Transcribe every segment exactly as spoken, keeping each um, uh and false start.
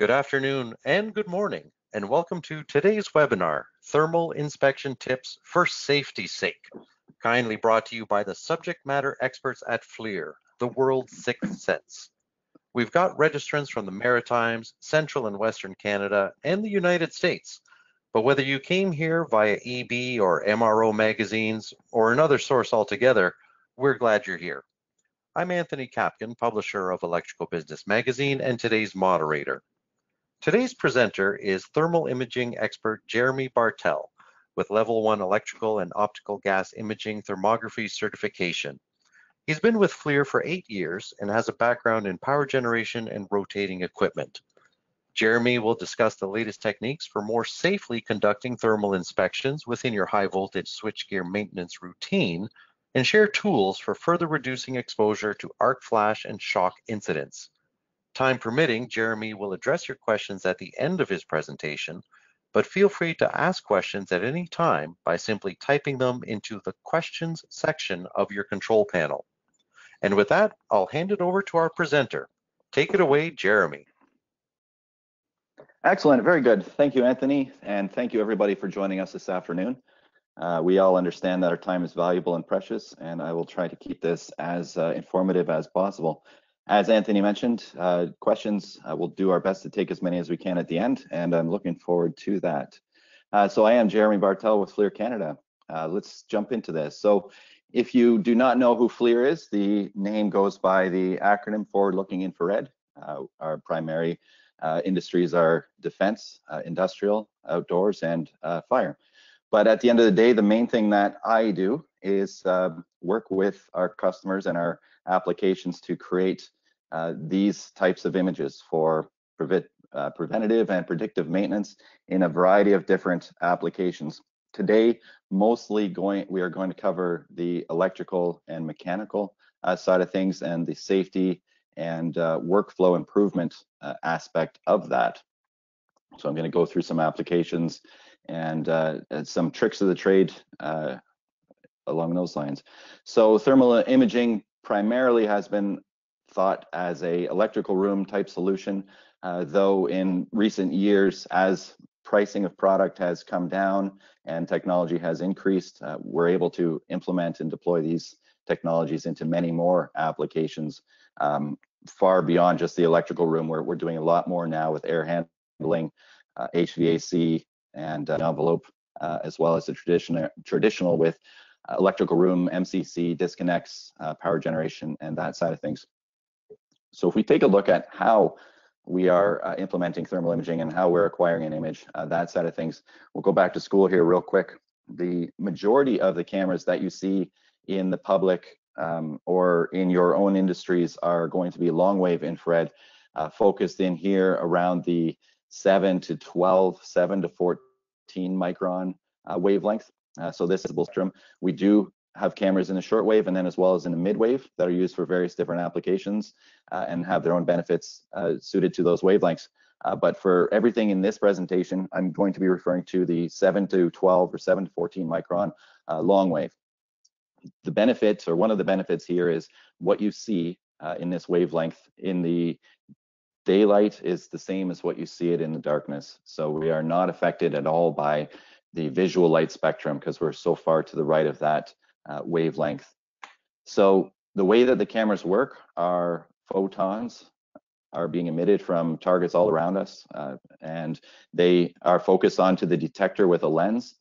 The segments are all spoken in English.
Good afternoon and good morning, and welcome to today's webinar, Thermal Inspection Tips for Safety's Sake, kindly brought to you by the subject matter experts at FLIR, the world's sixth sense. We've got registrants from the Maritimes, Central and Western Canada, and the United States, but whether you came here via E B or M R O magazines or another source altogether, we're glad you're here. I'm Anthony Capkin, publisher of Electrical Business Magazine and today's moderator. Today's presenter is thermal imaging expert Jeremy Bartel with Level one Electrical and Optical Gas Imaging Thermography Certification. He's been with FLIR for eight years and has a background in power generation and rotating equipment. Jeremy will discuss the latest techniques for more safely conducting thermal inspections within your high voltage switchgear maintenance routine and share tools for further reducing exposure to arc flash and shock incidents. Time permitting, Jeremy will address your questions at the end of his presentation, but feel free to ask questions at any time by simply typing them into the questions section of your control panel. And with that, I'll hand it over to our presenter. Take it away, Jeremy. Excellent, very good. Thank you, Anthony, and thank you everybody for joining us this afternoon. Uh, we all understand that our time is valuable and precious, and I will try to keep this as uh, informative as possible. As Anthony mentioned, uh, questions, uh, we'll do our best to take as many as we can at the end, and I'm looking forward to that. Uh, so I am Jeremy Bartel with FLIR Canada. Uh, let's jump into this. So if you do not know who FLIR is, the name goes by the acronym Forward-Looking Infrared. Uh, our primary uh, industries are defense, uh, industrial, outdoors, and uh, fire. But at the end of the day, the main thing that I do is uh, work with our customers and our applications to create uh, these types of images for prevent, uh, preventative and predictive maintenance in a variety of different applications. Today, mostly going, we are going to cover the electrical and mechanical uh, side of things and the safety and uh, workflow improvement uh, aspect of that. So I'm going to go through some applications and uh, some tricks of the trade uh, along those lines. So thermal imaging primarily has been thought as a electrical room type solution, uh, though in recent years, as pricing of product has come down and technology has increased, uh, we're able to implement and deploy these technologies into many more applications, um, far beyond just the electrical room, where we're doing a lot more now with air handling, uh, H V A C, and uh, envelope, uh, as well as the traditional traditional with electrical room, M C C, disconnects, uh, power generation, and that side of things. So if we take a look at how we are uh, implementing thermal imaging and how we're acquiring an image, uh, that side of things, we'll go back to school here real quick. The majority of the cameras that you see in the public um, or in your own industries are going to be long wave infrared, uh, focused in here around the seven to twelve, seven to fourteen micron uh, wavelength. Uh, so this is Bolstrom. We do have cameras in the short wave and then as well as in the mid wave that are used for various different applications uh, and have their own benefits uh, suited to those wavelengths. Uh, but for everything in this presentation, I'm going to be referring to the seven to twelve or seven to fourteen micron uh, long wave. The benefits, or one of the benefits here, is what you see uh, in this wavelength in the daylight is the same as what you see it in the darkness. So we are not affected at all by the visual light spectrum because we're so far to the right of that uh, wavelength. So the way that the cameras work are photons are being emitted from targets all around us, uh, and they are focused onto the detector with a lens.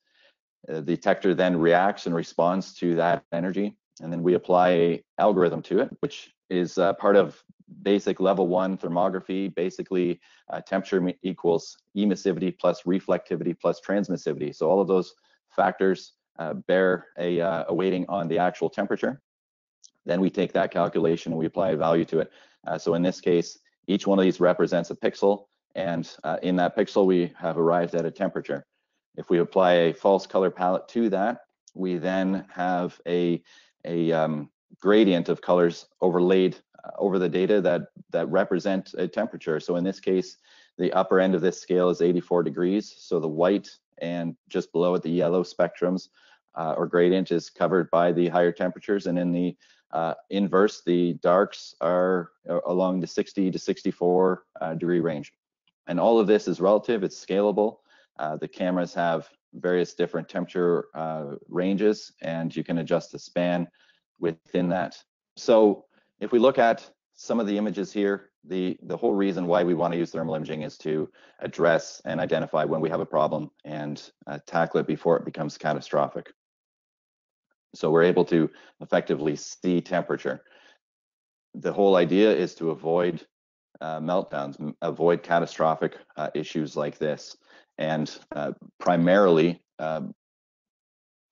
Uh, the detector then reacts and responds to that energy, and then we apply an algorithm to it, which is uh, part of basic level one thermography. Basically, uh, temperature equals emissivity plus reflectivity plus transmissivity. So all of those factors uh, bear a, uh, a weighting on the actual temperature. Then we take that calculation and we apply a value to it. Uh, so in this case, each one of these represents a pixel, and uh, in that pixel we have arrived at a temperature. If we apply a false color palette to that, we then have a, a um, gradient of colors overlaid over the data that that represent a temperature. So in this case, the upper end of this scale is eighty-four degrees. So the white and just below it, the yellow spectrums uh, or gradient is covered by the higher temperatures. And in the uh, inverse, the darks are along the sixty to sixty-four uh, degree range. And all of this is relative, it's scalable. Uh, the cameras have various different temperature uh, ranges, and you can adjust the span within that. So if we look at some of the images here, the, the whole reason why we want to use thermal imaging is to address and identify when we have a problem and uh, tackle it before it becomes catastrophic. So we're able to effectively see temperature. The whole idea is to avoid uh, meltdowns, avoid catastrophic uh, issues like this, and uh, primarily uh,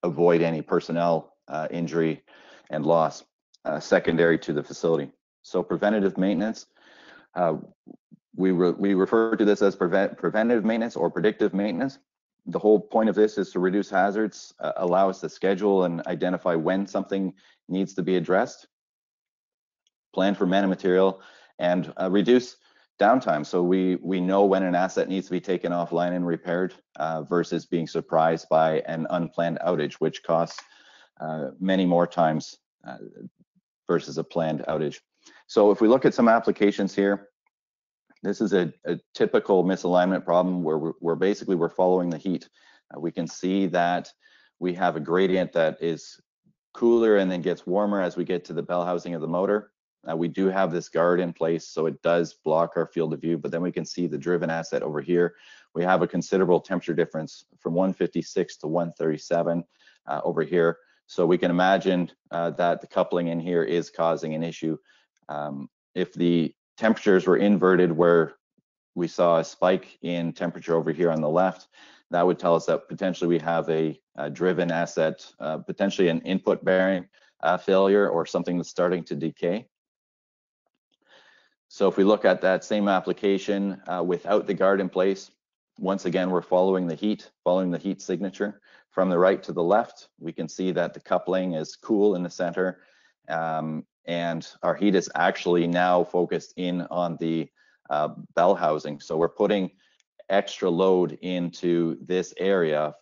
avoid any personnel uh, injury and loss uh, secondary to the facility. So preventative maintenance, uh, we, re we refer to this as prevent preventative maintenance or predictive maintenance. The whole point of this is to reduce hazards, uh, allow us to schedule and identify when something needs to be addressed, plan for man and material, and uh, reduce downtime. So we, we know when an asset needs to be taken offline and repaired uh, versus being surprised by an unplanned outage, which costs uh, many more times uh, versus a planned outage. So if we look at some applications here, this is a, a typical misalignment problem where we're, we're basically we're following the heat. Uh, we can see that we have a gradient that is cooler and then gets warmer as we get to the bell housing of the motor. Uh, we do have this guard in place, so it does block our field of view, but then we can see the driven asset over here. We have a considerable temperature difference from one fifty-six to one thirty-seven uh, over here. So we can imagine uh, that the coupling in here is causing an issue. Um, if the temperatures were inverted where we saw a spike in temperature over here on the left, that would tell us that potentially we have a, a driven asset, uh, potentially an input bearing uh, failure or something that's starting to decay. So if we look at that same application uh, without the guard in place, once again, we're following the heat, following the heat signature from the right to the left. We can see that the coupling is cool in the center, um, and our heat is actually now focused in on the uh, bell housing. So we're putting extra load into this area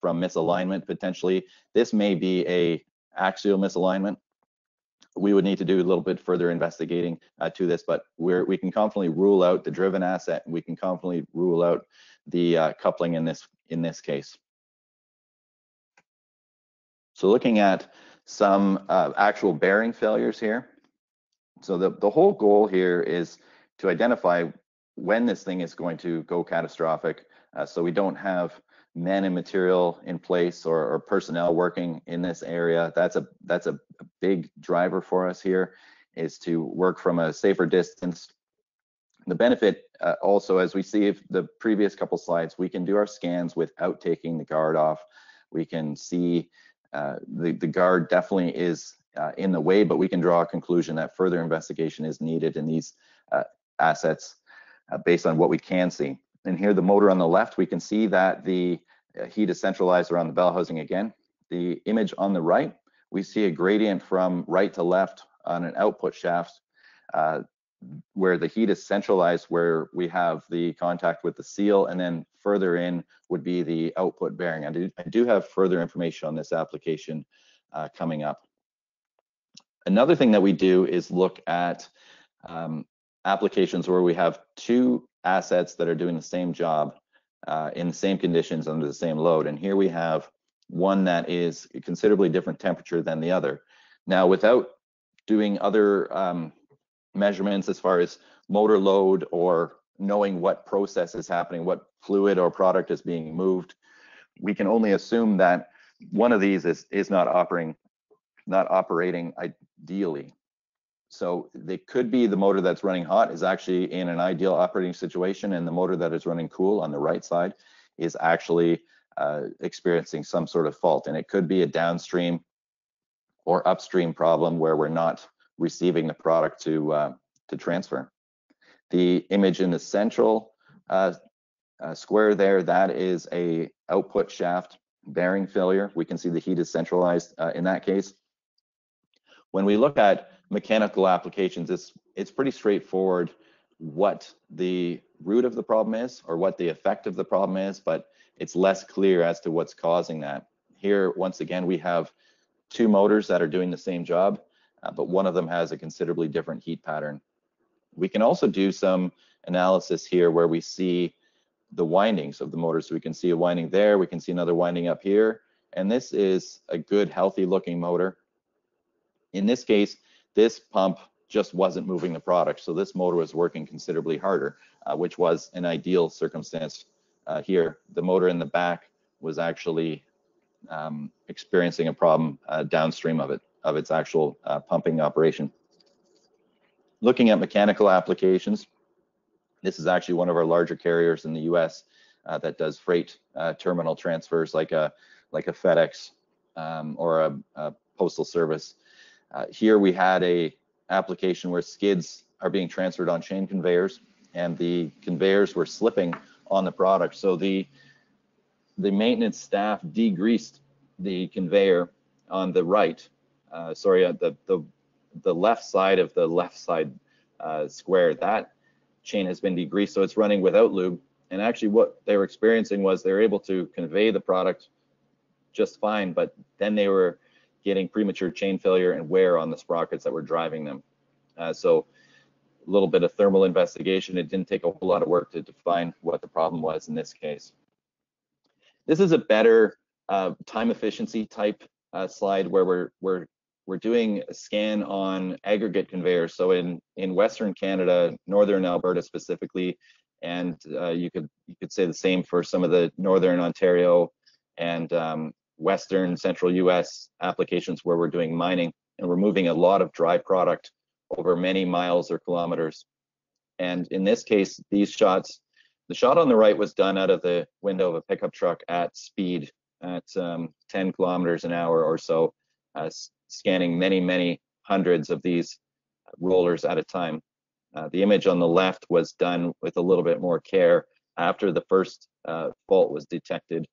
from misalignment potentially. This may be a axial misalignment. We would need to do a little bit further investigating uh, to this, but we're, we can confidently rule out the driven asset, and we can confidently rule out the uh, coupling in this, in this case. So looking at some uh, actual bearing failures here. So the, the whole goal here is to identify when this thing is going to go catastrophic, uh, so we don't have men and material in place or, or personnel working in this area. That's a that's a big driver for us here, is to work from a safer distance. The benefit uh, also, as we see if the previous couple slides, we can do our scans without taking the guard off. We can see uh, the, the guard definitely is uh, in the way, but we can draw a conclusion that further investigation is needed in these uh, assets uh, based on what we can see. And here the motor on the left, we can see that the heat is centralized around the bell housing again. The image on the right, we see a gradient from right to left on an output shaft uh, where the heat is centralized where we have the contact with the seal, and then further in would be the output bearing. I do, I do have further information on this application uh, coming up. Another thing that we do is look at um, applications where we have two assets that are doing the same job uh, in the same conditions under the same load. And here we have one that is a considerably different temperature than the other. Now, without doing other um, measurements as far as motor load or knowing what process is happening, what fluid or product is being moved, we can only assume that one of these is, is not operating, not operating ideally. So it could be the motor that's running hot is actually in an ideal operating situation, and the motor that is running cool on the right side is actually uh, experiencing some sort of fault. And it could be a downstream or upstream problem where we're not receiving the product to, uh, to transfer. The image in the central uh, uh, square there, that is a output shaft bearing failure. We can see the heat is centralized uh, in that case. When we look at mechanical applications, it's it's pretty straightforward what the root of the problem is or what the effect of the problem is, but it's less clear as to what's causing that. Here, once again, we have two motors that are doing the same job, uh, but one of them has a considerably different heat pattern. We can also do some analysis here where we see the windings of the motor. So we can see a winding there, we can see another winding up here, and this is a good, healthy looking motor. In this case, this pump just wasn't moving the product, so this motor was working considerably harder, uh, which was an ideal circumstance uh, here. The motor in the back was actually um, experiencing a problem uh, downstream of it, of its actual uh, pumping operation. Looking at mechanical applications, this is actually one of our larger carriers in the U S uh, that does freight uh, terminal transfers, like a like a FedEx um, or a, a postal service. Uh, here we had a application where skids are being transferred on chain conveyors, and the conveyors were slipping on the product. So the the maintenance staff degreased the conveyor on the right, uh, sorry, uh, the the the left side of the left side uh, square. That chain has been degreased, so it's running without lube. And actually, what they were experiencing was they were able to convey the product just fine, but then they were getting premature chain failure and wear on the sprockets that were driving them. Uh, so a little bit of thermal investigation. It didn't take a whole lot of work to define what the problem was in this case. This is a better uh, time efficiency type uh, slide where we're, we're, we're doing a scan on aggregate conveyors. So in, in Western Canada, Northern Alberta specifically, and uh, you could, you could say the same for some of the Northern Ontario and um, Western central U S applications where we're doing mining, and we're moving a lot of dry product over many miles or kilometers. And in this case, these shots, the shot on the right was done out of the window of a pickup truck at speed at um, ten kilometers an hour or so, uh, scanning many, many hundreds of these rollers at a time. Uh, the image on the left was done with a little bit more care after the first uh, fault was detected,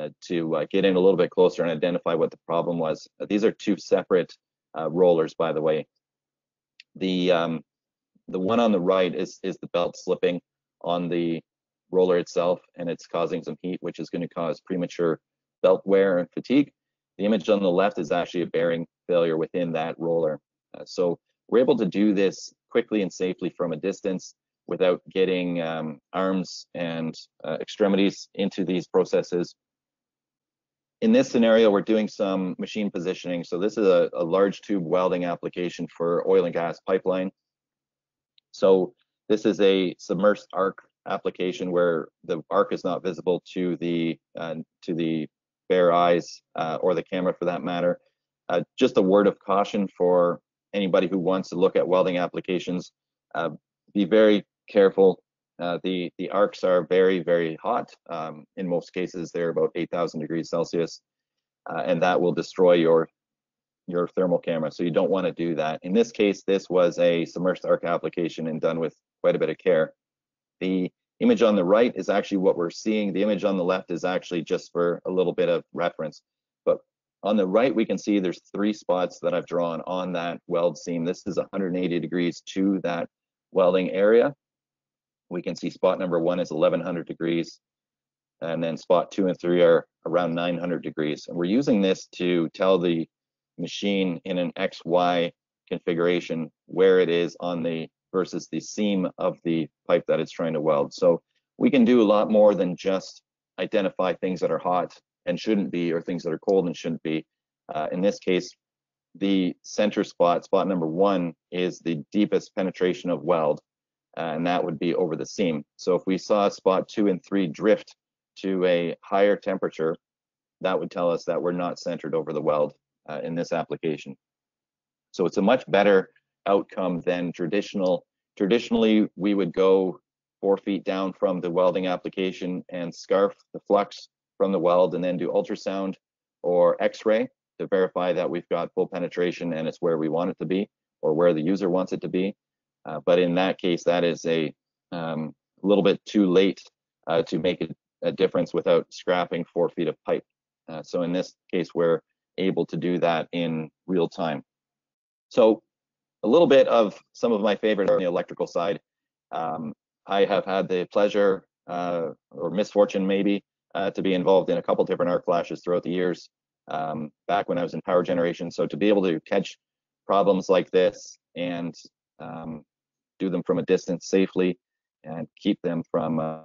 Uh, to uh, get in a little bit closer and identify what the problem was. Uh, these are two separate uh, rollers, by the way. The um, the one on the right is is the belt slipping on the roller itself, and it's causing some heat, which is going to cause premature belt wear and fatigue. The image on the left is actually a bearing failure within that roller. Uh, so we're able to do this quickly and safely from a distance without getting um, arms and uh, extremities into these processes. In this scenario, we're doing some machine positioning. So this is a, a large tube welding application for oil and gas pipeline. So this is a submerged arc application where the arc is not visible to the uh, to the bare eyes uh, or the camera for that matter. Uh, just a word of caution for anybody who wants to look at welding applications. Uh, be very careful. Uh, the, the arcs are very, very hot. Um, in most cases, they're about eight thousand degrees Celsius, uh, and that will destroy your, your thermal camera. So you don't want to do that. In this case, this was a submerged arc application and done with quite a bit of care. The image on the right is actually what we're seeing. The image on the left is actually just for a little bit of reference. But on the right, we can see there's three spots that I've drawn on that weld seam. This is one hundred eighty degrees to that welding area. We can see spot number one is eleven hundred degrees, and then spot two and three are around nine hundred degrees. And we're using this to tell the machine in an X Y configuration where it is on the versus the seam of the pipe that it's trying to weld. So we can do a lot more than just identify things that are hot and shouldn't be, or things that are cold and shouldn't be. Uh, in this case, the center spot, spot number one, is the deepest penetration of weld. Uh, and that would be over the seam. So if we saw spot two and three drift to a higher temperature, that would tell us that we're not centered over the weld uh, in this application. So it's a much better outcome than traditional. Traditionally, we would go four feet down from the welding application and scarf the flux from the weld and then do ultrasound or X-ray to verify that we've got full penetration and it's where we want it to be or where the user wants it to be. Uh, but in that case, that is a um, little bit too late uh, to make a, a difference without scrapping four feet of pipe. Uh, so in this case, we're able to do that in real time. So a little bit of some of my favorites on the electrical side. Um, I have had the pleasure uh, or misfortune maybe uh, to be involved in a couple different arc flashes throughout the years um, back when I was in power generation. So to be able to catch problems like this and um, do them from a distance safely, and keep them from uh,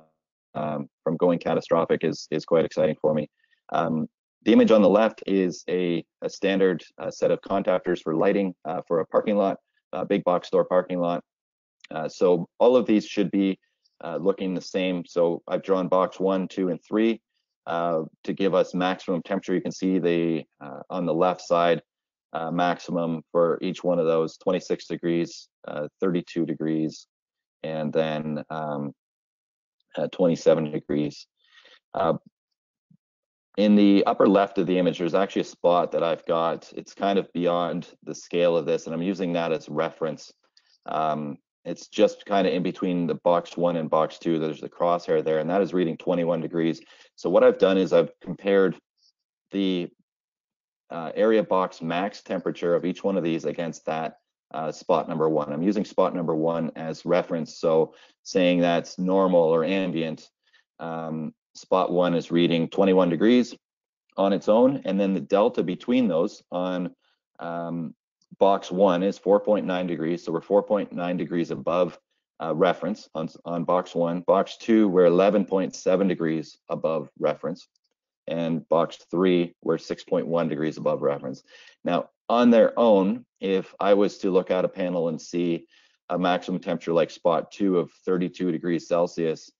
um, from going catastrophic is is quite exciting for me. Um, the image on the left is a, a standard uh, set of contactors for lighting uh, for a parking lot, a big box store parking lot. Uh, so all of these should be uh, looking the same. So I've drawn box one, two, and three uh, to give us maximum temperature. You can see the uh, on the left side uh, maximum for each one of those: twenty-six degrees, uh, thirty-two degrees, and then um, uh, twenty-seven degrees. Uh, in the upper left of the image, there's actually a spot that I've got. It's kind of beyond the scale of this, and I'm using that as reference. Um, it's just kind of in between the box one and box two. There's the crosshair there, and that is reading twenty-one degrees. So what I've done is I've compared the uh, area box max temperature of each one of these against that uh, spot number one. I'm using spot number one as reference, so saying that's normal or ambient. Um, spot one is reading twenty-one degrees on its own, and then the delta between those on um, box one is four point nine degrees, so we're four point nine degrees above uh, reference on, on box one. Box two, we're eleven point seven degrees above reference, and box three, we're six point one degrees above reference. Now, on their own, if I was to look at a panel and see a maximum temperature like spot two of thirty-two degrees Celsius,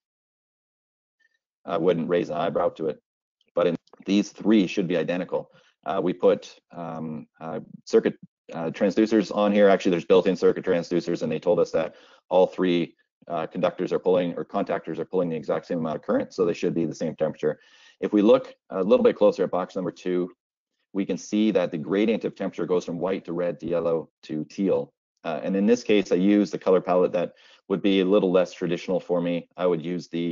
I wouldn't raise an eyebrow to it. But in, these three should be identical. Uh, we put um, uh, circuit Uh, transducers on here. Actually, there's built-in circuit transducers, and they told us that all three uh, conductors are pulling, or contactors are pulling, the exact same amount of current, so they should be the same temperature. If we look a little bit closer at box number two, we can see that the gradient of temperature goes from white to red to yellow to teal. Uh, and in this case, I use the color palette that would be a little less traditional for me. I would use the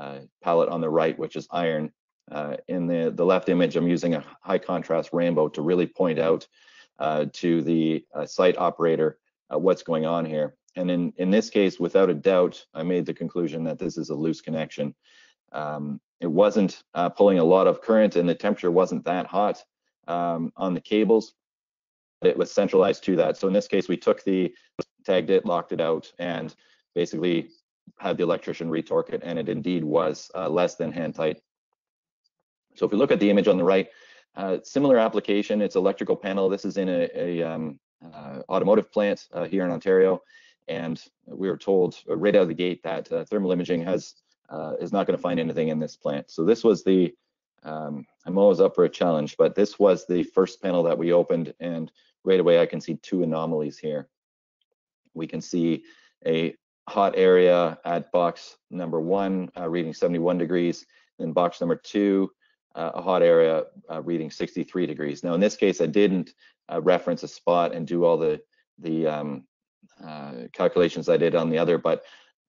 uh, palette on the right, which is iron. Uh, in the, the left image, I'm using a high contrast rainbow to really point out Uh, to the uh, site operator uh, what's going on here. And in, in this case, without a doubt, I made the conclusion that this is a loose connection. Um, it wasn't uh, pulling a lot of current, and the temperature wasn't that hot um, on the cables, but it was centralized to that. So in this case, we took the, tagged it, locked it out, and basically had the electrician retorque it, and it indeed was uh, less than hand tight. So if we look at the image on the right, Uh, similar application, it's electrical panel. This is in a, a um, uh, automotive plant uh, here in Ontario, and we were told right out of the gate that uh, thermal imaging has uh, is not going to find anything in this plant. So this was the, um, I'm always up for a challenge, but this was the first panel that we opened, and right away I can see two anomalies here. We can see a hot area at box number one uh, reading seventy-one degrees, then box number two, Uh, a hot area uh, reading sixty-three degrees. Now in this case, I didn't uh, reference a spot and do all the the um, uh, calculations I did on the other, but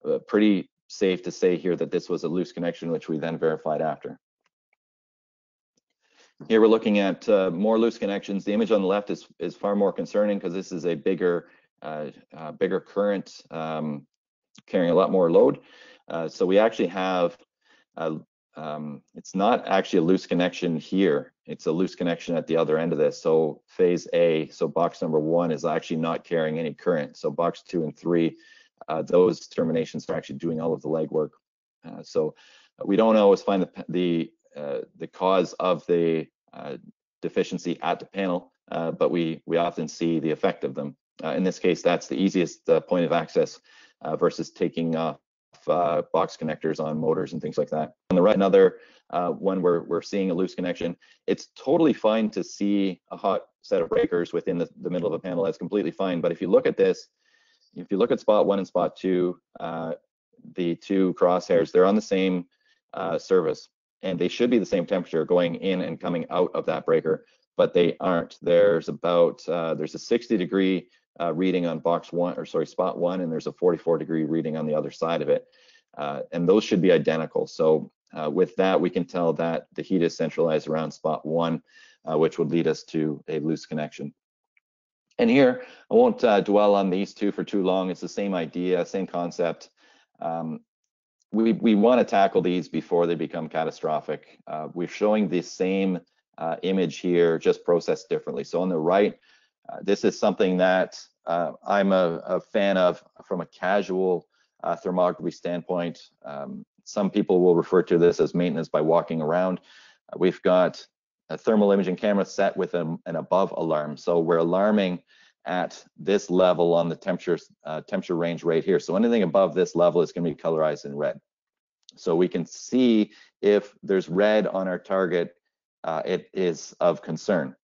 uh, pretty safe to say here that this was a loose connection, which we then verified after. Here we're looking at uh, more loose connections. The image on the left is is far more concerning because this is a bigger uh, uh, bigger current um, carrying a lot more load. Uh, so we actually have uh, Um, it's not actually a loose connection here. It's a loose connection at the other end of this. So phase A, so box number one is actually not carrying any current. So box two and three, uh, those terminations are actually doing all of the legwork. Uh, so we don't always find the the, uh, the cause of the uh, deficiency at the panel, uh, but we, we often see the effect of them. Uh, in this case, that's the easiest uh, point of access uh, versus taking off Uh, box connectors on motors and things like that. On the right, another uh, one where we're seeing a loose connection. It's totally fine to see a hot set of breakers within the, the middle of a panel. That's completely fine. But if you look at this, if you look at spot one and spot two, uh, the two crosshairs, they're on the same uh, service, and they should be the same temperature going in and coming out of that breaker, but they aren't. There's about uh, there's a sixty degree Uh, reading on box one, or sorry, spot one, and there's a forty-four degree reading on the other side of it, uh, and those should be identical. So uh, with that, we can tell that the heat is centralized around spot one, uh, which would lead us to a loose connection. And here, I won't uh, dwell on these two for too long. It's the same idea, same concept. Um, we we want to tackle these before they become catastrophic. Uh, we're showing the same uh, image here, just processed differently. So on the right, Uh, this is something that uh, I'm a, a fan of from a casual uh, thermography standpoint. Um, some people will refer to this as maintenance by walking around. Uh, we've got a thermal imaging camera set with an, an above alarm. So we're alarming at this level on the temperature uh, temperature range right here. So anything above this level is going to be colorized in red. So we can see if there's red on our target, uh, it is of concern.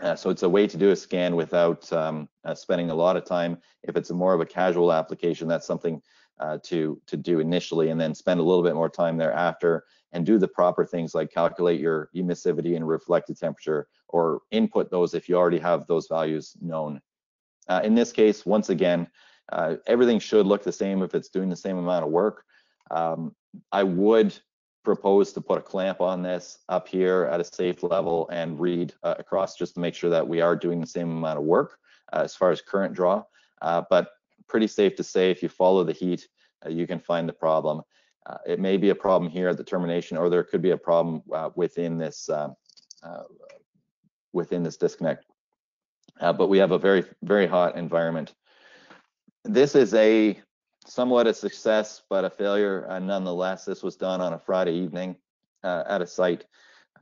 Uh, so it's a way to do a scan without um, uh, spending a lot of time. If it's a more of a casual application, that's something uh, to, to do initially and then spend a little bit more time thereafter and do the proper things like calculate your emissivity and reflected temperature or input those if you already have those values known. Uh, in this case, once again, uh, everything should look the same if it's doing the same amount of work. Um, I would propose to put a clamp on this up here at a safe level and read uh, across just to make sure that we are doing the same amount of work uh, as far as current draw. Uh, but pretty safe to say if you follow the heat, uh, you can find the problem. Uh, it may be a problem here at the termination, or there could be a problem uh, within this uh, uh, within this disconnect. Uh, but we have a very, very hot environment. This is a somewhat a success, but a failure uh, nonetheless. This was done on a Friday evening uh, at a site.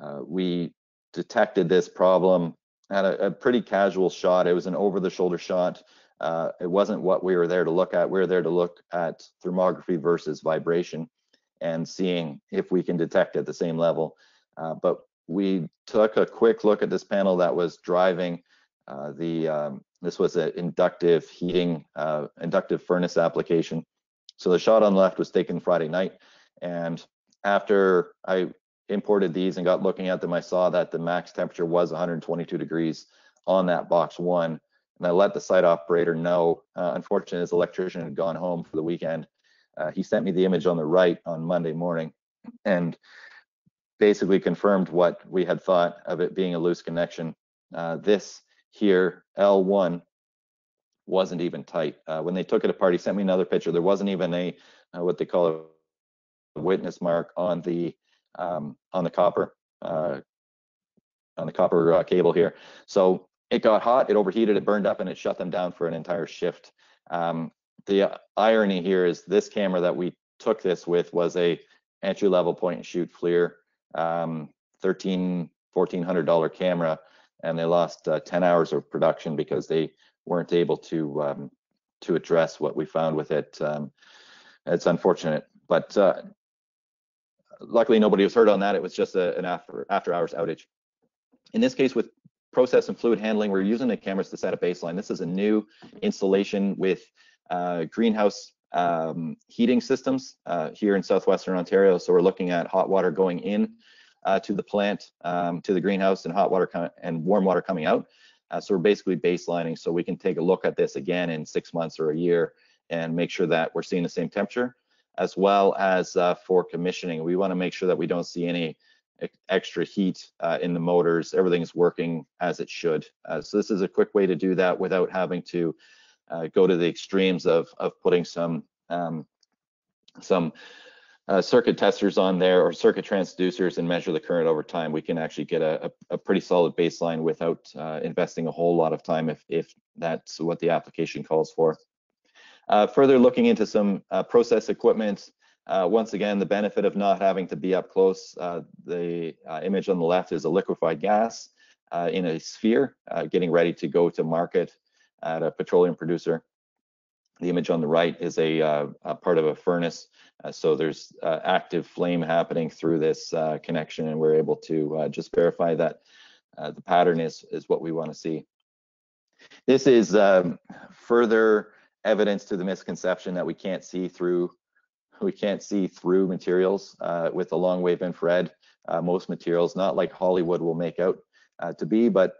Uh, we detected this problem at a, a pretty casual shot. It was an over-the-shoulder shot. Uh, it wasn't what we were there to look at. We were there to look at thermography versus vibration and seeing if we can detect at the same level. Uh, but we took a quick look at this panel that was driving uh, the um, This was an inductive heating, uh, inductive furnace application. So the shot on the left was taken Friday night. And after I imported these and got looking at them, I saw that the max temperature was one hundred twenty-two degrees on that box one. And I let the site operator know. Uh, unfortunately, his electrician had gone home for the weekend. Uh, he sent me the image on the right on Monday morning and basically confirmed what we had thought of it being a loose connection. Uh, this here, L one wasn't even tight. Uh, when they took it apart, he sent me another picture. There wasn't even a uh, what they call a witness mark on the um, on the copper uh, on the copper uh, cable here. So it got hot, it overheated, it burned up, and it shut them down for an entire shift. Um, the irony here is this camera that we took this with was a entry-level point-and-shoot FLIR um, thirteen hundred, fourteen hundred dollar camera. And they lost uh, ten hours of production because they weren't able to um, to address what we found with it. Um, it's unfortunate, but uh, luckily nobody was hurt on that. It was just a, an after, after hours outage. In this case, with process and fluid handling, we're using the cameras to set a baseline. This is a new installation with uh, greenhouse um, heating systems uh, here in Southwestern Ontario. So we're looking at hot water going in Uh, to the plant, um, to the greenhouse, and hot water and warm water coming out. Uh, so we're basically baselining, so we can take a look at this again in six months or a year and make sure that we're seeing the same temperature, as well as uh, for commissioning. We want to make sure that we don't see any extra heat uh, in the motors. Everything's working as it should. Uh, so this is a quick way to do that without having to uh, go to the extremes of of putting some um, some. Uh, circuit testers on there or circuit transducers and measure the current over time. We can actually get a, a, a pretty solid baseline without uh, investing a whole lot of time if, if that's what the application calls for. Uh, further looking into some uh, process equipment, uh, once again, the benefit of not having to be up close, uh, the uh, image on the left is a liquefied gas uh, in a sphere, uh, getting ready to go to market at a petroleum producer. The image on the right is a, uh, a part of a furnace, uh, so there's uh, active flame happening through this uh, connection, and we're able to uh, just verify that uh, the pattern is, is what we want to see. This is um, further evidence to the misconception that we can't see through we can't see through materials uh, with the long wave infrared. Uh, most materials, not like Hollywood will make out uh, to be, but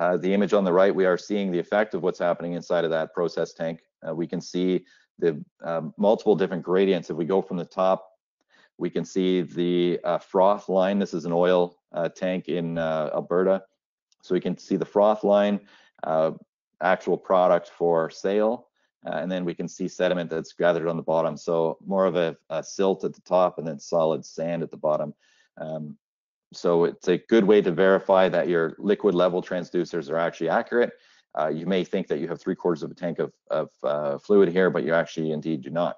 uh, the image on the right, we are seeing the effect of what's happening inside of that process tank. Uh, we can see the uh, multiple different gradients. If we go from the top, we can see the uh, froth line. This is an oil uh, tank in uh, Alberta. So we can see the froth line, uh, actual product for sale, uh, and then we can see sediment that's gathered on the bottom. So more of a, a silt at the top and then solid sand at the bottom. Um, so it's a good way to verify that your liquid level transducers are actually accurate Uh, you may think that you have three quarters of a tank of, of uh, fluid here, but you actually indeed do not.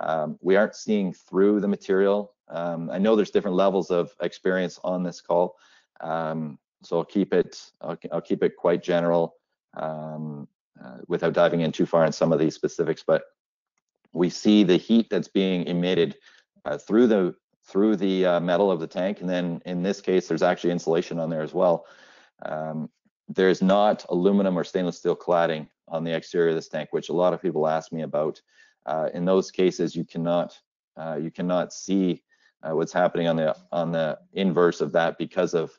Um, we aren't seeing through the material. Um, I know there's different levels of experience on this call, um, so I'll keep it, I'll, I'll keep it quite general um, uh, without diving in too far in some of these specifics, but we see the heat that's being emitted uh, through the through the uh, metal of the tank, and then in this case, there's actually insulation on there as well. Um, there's not aluminum or stainless steel cladding on the exterior of this tank, which a lot of people ask me about. Uh, in those cases, you cannot uh, you cannot see uh, what's happening on the on the inverse of that because of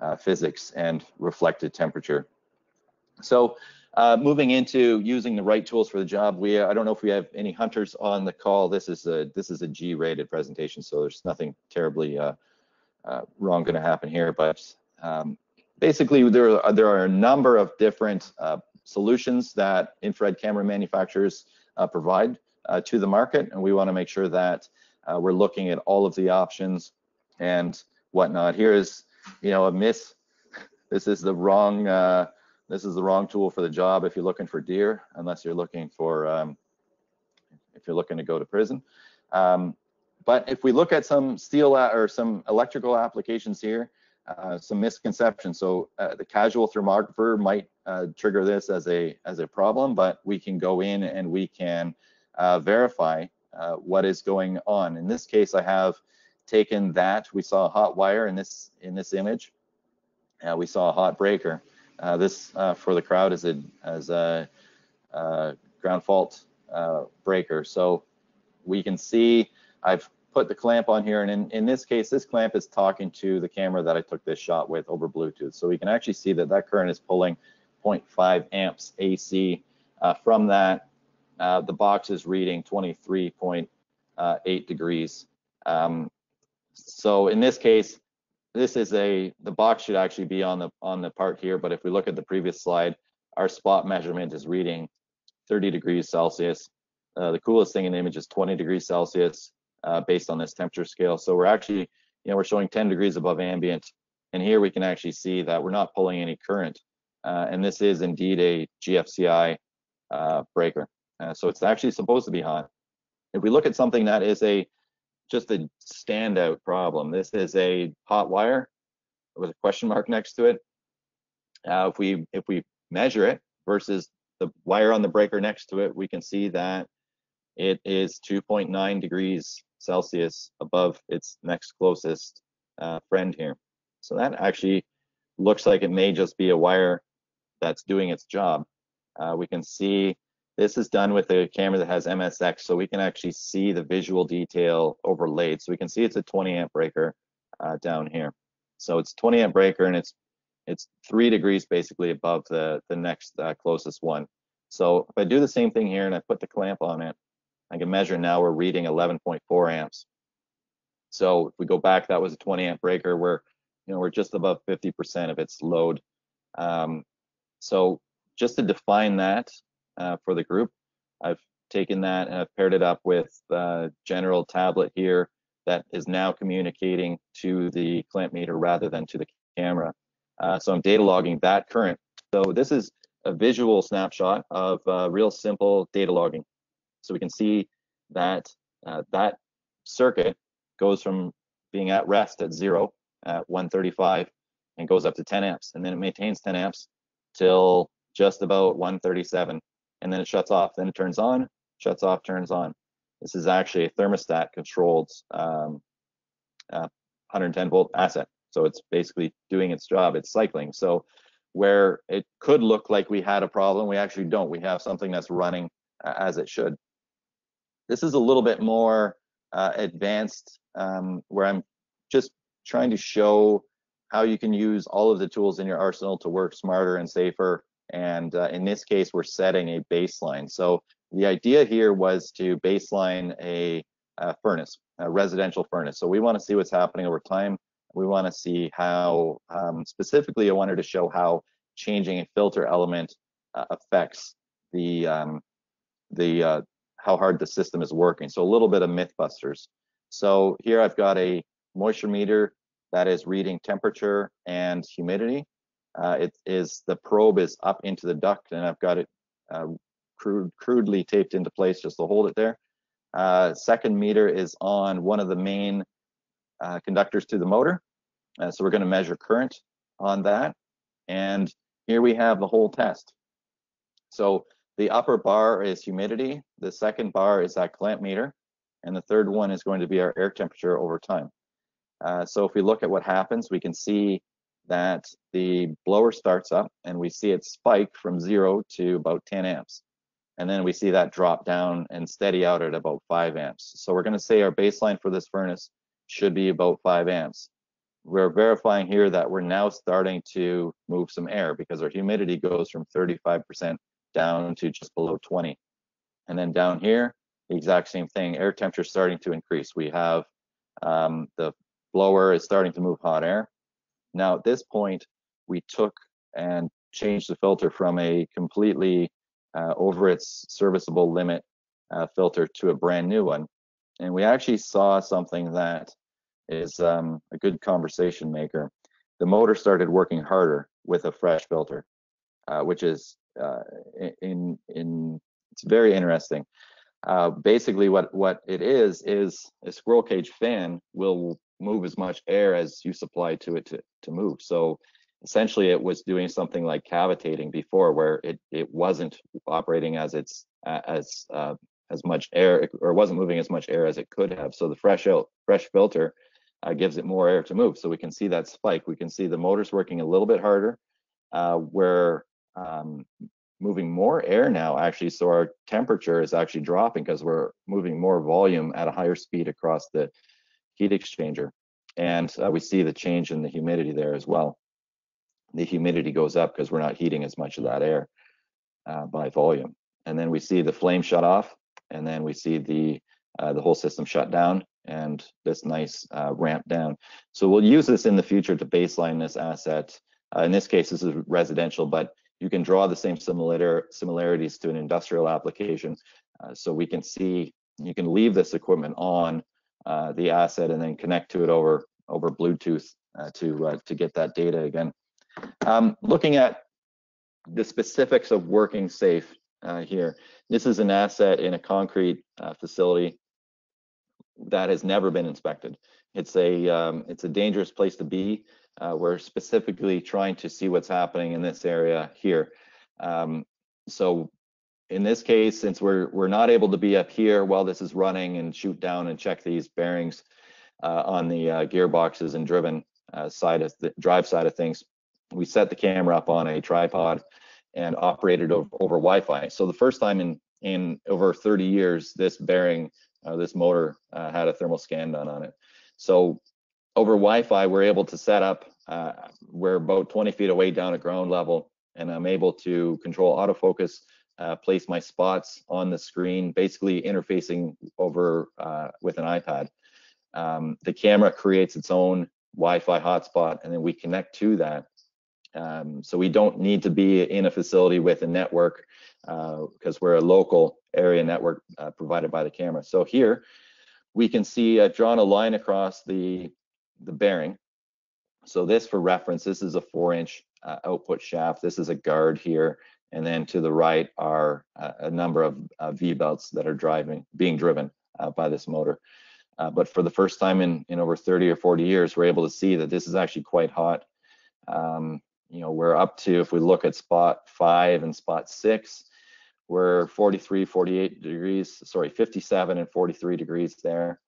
uh, physics and reflected temperature. So, uh, moving into using the right tools for the job, we I don't know if we have any hunters on the call. This is a this is a G rated presentation, so there's nothing terribly uh, uh, wrong going to happen here. But um, basically, there are, there are a number of different uh, solutions that infrared camera manufacturers Uh, provide uh, to the market, and we want to make sure that uh, we're looking at all of the options and whatnot. Here is, you know, a miss. This is the wrong. Uh, this is the wrong tool for the job if you're looking for deer, unless you're looking for um, if you're looking to go to prison. Um, but if we look at some steel or some electrical applications here, uh, some misconceptions. So uh, the casual thermographer might Uh, trigger this as a as a problem, but we can go in and we can uh, verify uh, what is going on. In this case, I have taken that. We saw a hot wire in this in this image. Uh, we saw a hot breaker. Uh, this uh, for the crowd is a as a uh, ground fault uh, breaker. So we can see I've put the clamp on here, and in, in this case, this clamp is talking to the camera that I took this shot with over Bluetooth. So we can actually see that that current is pulling zero point five amps A C uh, from that. Uh, the box is reading twenty-three point eight degrees. Um, so in this case, this is a the box should actually be on the on the part here. But if we look at the previous slide, our spot measurement is reading thirty degrees Celsius. Uh, the coolest thing in the image is twenty degrees Celsius uh, based on this temperature scale. So we're actually, you know, we're showing ten degrees above ambient, and here we can actually see that we're not pulling any current. Uh, and this is indeed a G F C I uh, breaker. Uh, so it's actually supposed to be hot. If we look at something that is a just a standout problem, this is a hot wire with a question mark next to it. Uh, if we if we measure it versus the wire on the breaker next to it, we can see that it is two point nine degrees Celsius above its next closest uh, friend here. So that actually looks like it may just be a wire that's doing its job. Uh, we can see this is done with a camera that has M S X, so we can actually see the visual detail overlaid. So we can see it's a twenty amp breaker uh, down here. So it's twenty amp breaker, and it's it's three degrees basically above the the next uh, closest one. So if I do the same thing here and I put the clamp on it, I can measure now we're reading eleven point four amps. So if we go back, that was a twenty amp breaker. We're You know, we're just above fifty percent of its load. Um, so just to define that uh, for the group, I've taken that and I've paired it up with the general tablet here that is now communicating to the clamp meter rather than to the camera. Uh, so I'm data logging that current. So this is a visual snapshot of uh, real simple data logging. So we can see that uh, that circuit goes from being at rest at zero at one thirty-five and goes up to ten amps, and then it maintains ten amps till just about one thirty-seven, and then it shuts off, then it turns on, shuts off, turns on. This is actually a thermostat controlled um, uh, one hundred ten volt asset, so it's basically doing its job, it's cycling. So where it could look like we had a problem, we actually don't. We have something that's running uh, as it should. This is a little bit more uh, advanced, um, where I'm just trying to show how you can use all of the tools in your arsenal to work smarter and safer. And uh, in this case, we're setting a baseline. So the idea here was to baseline a, a furnace, a residential furnace. So we want to see what's happening over time. We want to see how, um, specifically, I wanted to show how changing a filter element uh, affects the, um, the uh, how hard the system is working. So a little bit of Mythbusters. So here I've got a moisture meter that is reading temperature and humidity. uh, it is the probe is up into the duct, and I've got it uh, crude, crudely taped into place just to hold it there. Uh, second meter is on one of the main uh, conductors to the motor, uh, so we're going to measure current on that. And here we have the whole test. So the upper bar is humidity, the second bar is that clamp meter, and the third one is going to be our air temperature over time. Uh, so if we look at what happens, we can see that the blower starts up and we see it spike from zero to about ten amps. And then we see that drop down and steady out at about five amps. So we're gonna say our baseline for this furnace should be about five amps. We're verifying here that we're now starting to move some air because our humidity goes from thirty-five percent down to just below twenty. And then down here, the exact same thing, air temperature starting to increase. We have um, the blower is starting to move hot air. Now at this point, we took and changed the filter from a completely uh, over its serviceable limit uh, filter to a brand new one. And we actually saw something that is um, a good conversation maker. The motor started working harder with a fresh filter, uh, which is uh, in, in, it's very interesting. Uh, basically what, what it is, is a squirrel cage fan will move as much air as you supply to it to, to move. So essentially it was doing something like cavitating before, where it, it wasn't operating as it's uh, as uh, as much air, or wasn't moving as much air as it could have. So the fresh, out, fresh filter uh, gives it more air to move. So we can see that spike. We can see the motor's working a little bit harder. Uh, we're um, moving more air now actually, so our temperature is actually dropping because we're moving more volume at a higher speed across the heat exchanger. And uh, we see the change in the humidity there as well. The humidity goes up because we're not heating as much of that air uh, by volume. And then we see the flame shut off, and then we see the uh, the whole system shut down, and this nice uh, ramp down. So we'll use this in the future to baseline this asset. Uh, in this case, this is residential, but you can draw the same similar similarities to an industrial application. Uh, so we can see, you can leave this equipment on Uh, the asset and then connect to it over over Bluetooth uh, to uh, to get that data again. Um, looking at the specifics of working safe uh, here, this is an asset in a concrete uh, facility that has never been inspected. It's a um, it's a dangerous place to be. Uh, we're specifically trying to see what's happening in this area here. Um, so. In this case, since we're we're not able to be up here while this is running and shoot down and check these bearings uh, on the uh, gearboxes and driven uh, side of the drive side of things, we set the camera up on a tripod and operated over, over Wi-Fi. So the first time in in over thirty years, this bearing, uh, this motor uh, had a thermal scan done on it. So over Wi-Fi, we're able to set up. Uh, we're about twenty feet away down at ground level, and I'm able to control autofocus. Uh, place my spots on the screen, basically interfacing over uh, with an iPad. Um, the camera creates its own Wi-Fi hotspot, and then we connect to that. Um, so we don't need to be in a facility with a network because uh, we're a local area network uh, provided by the camera. So here we can see I've drawn a line across the, the bearing. So this, for reference, this is a four inch uh, output shaft. This is a guard here. And then to the right are uh, a number of uh, V-belts that are driving, being driven uh, by this motor. Uh, but for the first time in, in over thirty or forty years, we're able to see that this is actually quite hot. Um, you know, we're up to, if we look at spot five and spot six, we're forty-three, forty-eight degrees, sorry, fifty-seven and forty-three degrees there,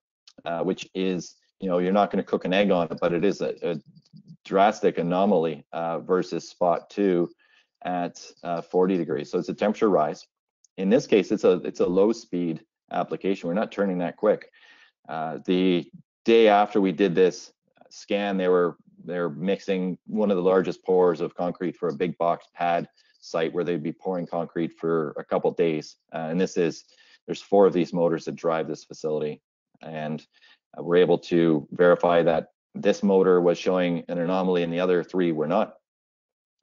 uh, which is, you know, you're not gonna cook an egg on it, but it is a, a drastic anomaly uh, versus spot two, at uh, forty degrees. So it's a temperature rise. In this case, it's a it's a low speed application. We're not turning that quick. Uh, the day after we did this scan, they were they're mixing one of the largest pours of concrete for a big box pad site where they'd be pouring concrete for a couple days. Uh, and this is, there's four of these motors that drive this facility. And uh, we're able to verify that this motor was showing an anomaly and the other three were not.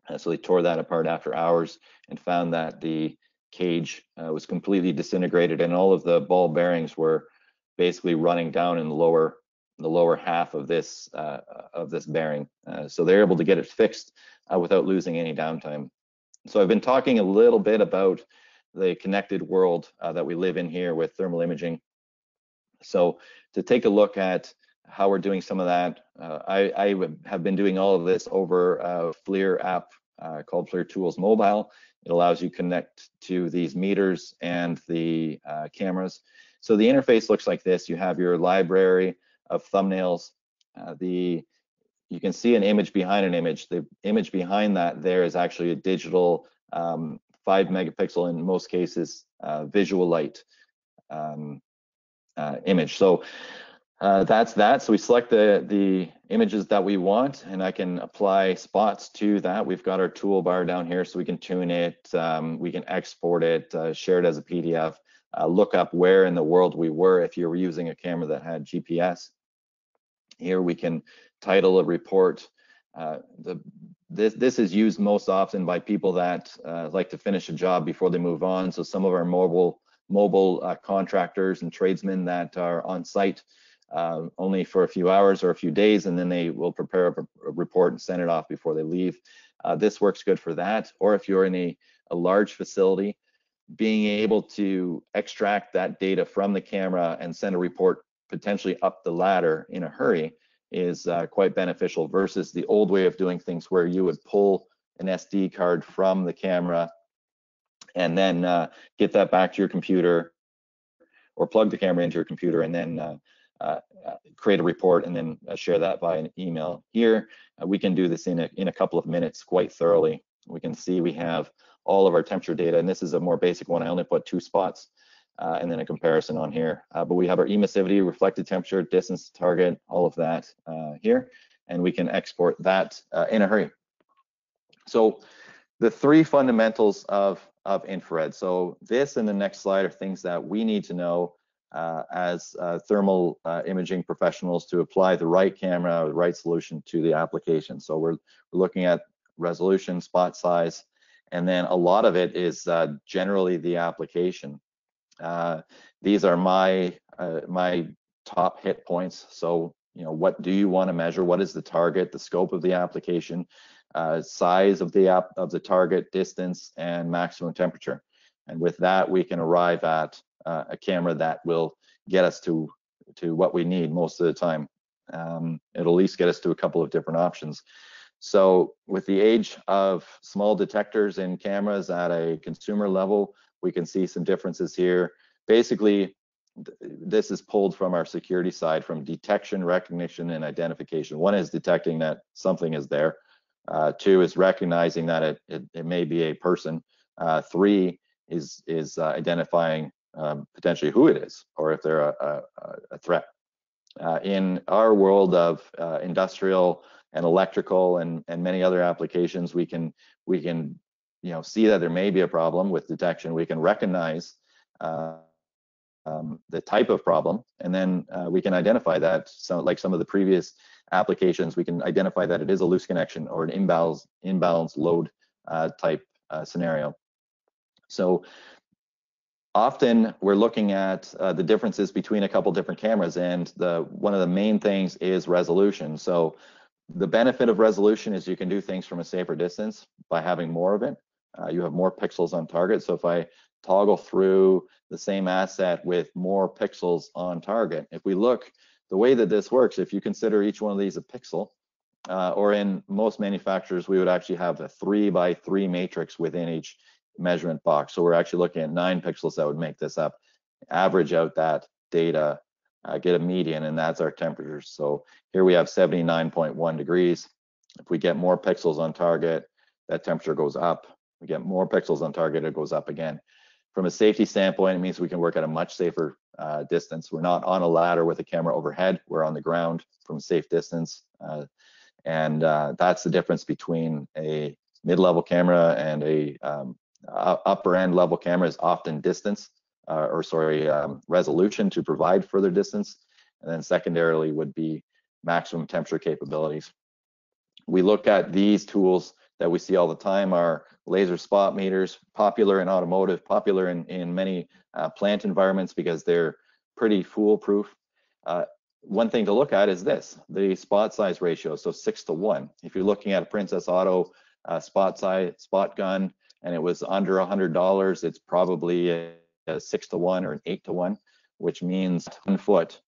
Uh, so they tore that apart after hours and found that the cage uh, was completely disintegrated, and all of the ball bearings were basically running down in the lower the lower half of this uh, of this bearing. Uh, so they're able to get it fixed uh, without losing any downtime. So I've been talking a little bit about the connected world uh, that we live in here with thermal imaging. So to take a look at how we're doing some of that, uh, I, I have been doing all of this over a FLIR app uh, called FLIR Tools Mobile. It allows you to connect to these meters and the uh, cameras. So the interface looks like this. You have your library of thumbnails. Uh, the you can see an image behind an image. The image behind that there is actually a digital um, five megapixel, in most cases, uh, visual light um, uh, image. So uh, that's that. So we select the, the images that we want, and I can apply spots to that. We've got our toolbar down here, so we can tune it, um, we can export it, uh, share it as a P D F, uh, look up where in the world we were if you were using a camera that had G P S. Here we can title a report. Uh, the, this, this is used most often by people that uh, like to finish a job before they move on. So some of our mobile, mobile uh, contractors and tradesmen that are on site uh, only for a few hours or a few days, and then they will prepare a, a report and send it off before they leave. Uh, this works good for that. Or if you're in a, a large facility, being able to extract that data from the camera and send a report potentially up the ladder in a hurry is uh, quite beneficial versus the old way of doing things where you would pull an S D card from the camera and then uh, get that back to your computer, or plug the camera into your computer and then uh, uh, create a report and then share that by an email. Here, uh, we can do this in a, in a couple of minutes quite thoroughly. We can see we have all of our temperature data, and this is a more basic one. I only put two spots. Uh, and then a comparison on here. Uh, but we have our emissivity, reflected temperature, distance to target, all of that uh, here. And we can export that uh, in a hurry. So the three fundamentals of, of infrared. So this and the next slide are things that we need to know uh, as uh, thermal uh, imaging professionals to apply the right camera, or the right solution to the application. So we're, we're looking at resolution, spot size, and then a lot of it is uh, generally the application. Uh, these are my uh, my top hit points. So, you know, what do you want to measure? What is the target? The scope of the application, uh, size of the app of the target, distance, and maximum temperature. And with that, we can arrive at uh, a camera that will get us to to what we need most of the time. Um, it'll at least get us to a couple of different options. So, with the age of small detectors in cameras at a consumer level, we can see some differences here. Basically, th this is pulled from our security side, from detection, recognition, and identification. One is detecting that something is there. Uh, two is recognizing that it, it, it may be a person. Uh, three is, is uh, identifying um, potentially who it is, or if they're a, a, a threat. Uh, in our world of uh, industrial and electrical and, and many other applications, we can, we can you know, see that there may be a problem with detection. We can recognize uh, um, the type of problem, and then uh, we can identify that. So, like some of the previous applications, we can identify that it is a loose connection or an imbalance, imbalance load uh, type uh, scenario. So often we're looking at uh, the differences between a couple different cameras, and the one of the main things is resolution. So the benefit of resolution is you can do things from a safer distance by having more of it. Uh, you have more pixels on target. So if I toggle through the same asset with more pixels on target, if we look, the way that this works, if you consider each one of these a pixel, uh, or in most manufacturers, we would actually have a three by three matrix within each measurement box. So we're actually looking at nine pixels that would make this up, average out that data, uh, get a median, and that's our temperature. So here we have seventy-nine point one degrees. If we get more pixels on target, that temperature goes up. We get more pixels on target, it goes up again. From a safety standpoint, it means we can work at a much safer uh, distance. We're not on a ladder with a camera overhead. We're on the ground from a safe distance. Uh, and uh, that's the difference between a mid-level camera and a um, upper-end level camera is often distance, uh, or sorry, um, resolution to provide further distance. And then secondarily would be maximum temperature capabilities. We look at these tools that we see all the time are laser spot meters, popular in automotive, popular in, in many uh, plant environments because they're pretty foolproof. Uh, one thing to look at is this, the spot size ratio, so six to one. If you're looking at a Princess Auto uh, spot sight, spot gun, and it was under a hundred dollars, it's probably a, a six to one or an eight to one, which means one foot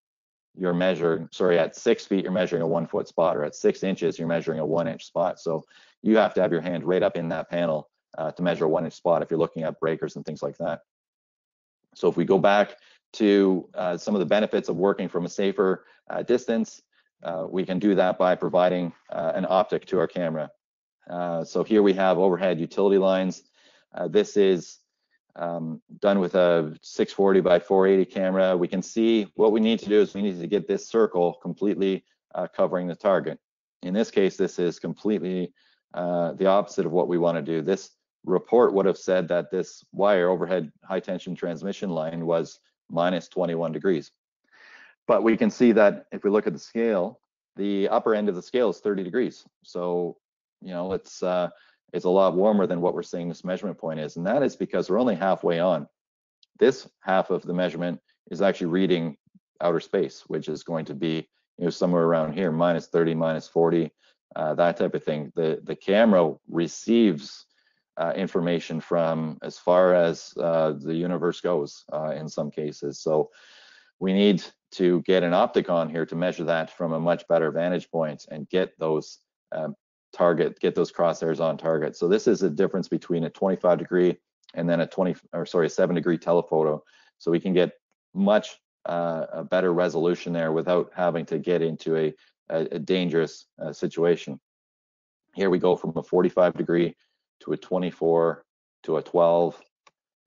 you're measuring, sorry, at six feet, you're measuring a one foot spot, or at six inches, you're measuring a one inch spot. So you have to have your hand right up in that panel uh, to measure a one inch spot if you're looking at breakers and things like that. So if we go back to uh, some of the benefits of working from a safer uh, distance, uh, we can do that by providing uh, an optic to our camera. Uh, so here we have overhead utility lines. Uh, this is um, done with a six forty by four eighty camera. We can see what we need to do is we need to get this circle completely uh, covering the target. In this case, this is completely uh, the opposite of what we want to do. This report would have said that this wire overhead high tension transmission line was minus twenty-one degrees. But we can see that if we look at the scale, the upper end of the scale is thirty degrees. So, you know, it's uh, it's a lot warmer than what we're seeing this measurement point is. And that is because we're only halfway on. This half of the measurement is actually reading outer space, which is going to be, you know, somewhere around here, minus thirty, minus forty, uh, that type of thing. The, the camera receives Uh, information from as far as uh, the universe goes uh, in some cases. So we need to get an optic on here to measure that from a much better vantage point and get those um, target, get those crosshairs on target. So this is a difference between a twenty-five degree and then a twenty or sorry, seven degree telephoto. So we can get much uh, a better resolution there without having to get into a, a, a dangerous uh, situation. Here we go from a forty-five degree to a twenty-four, to a twelve,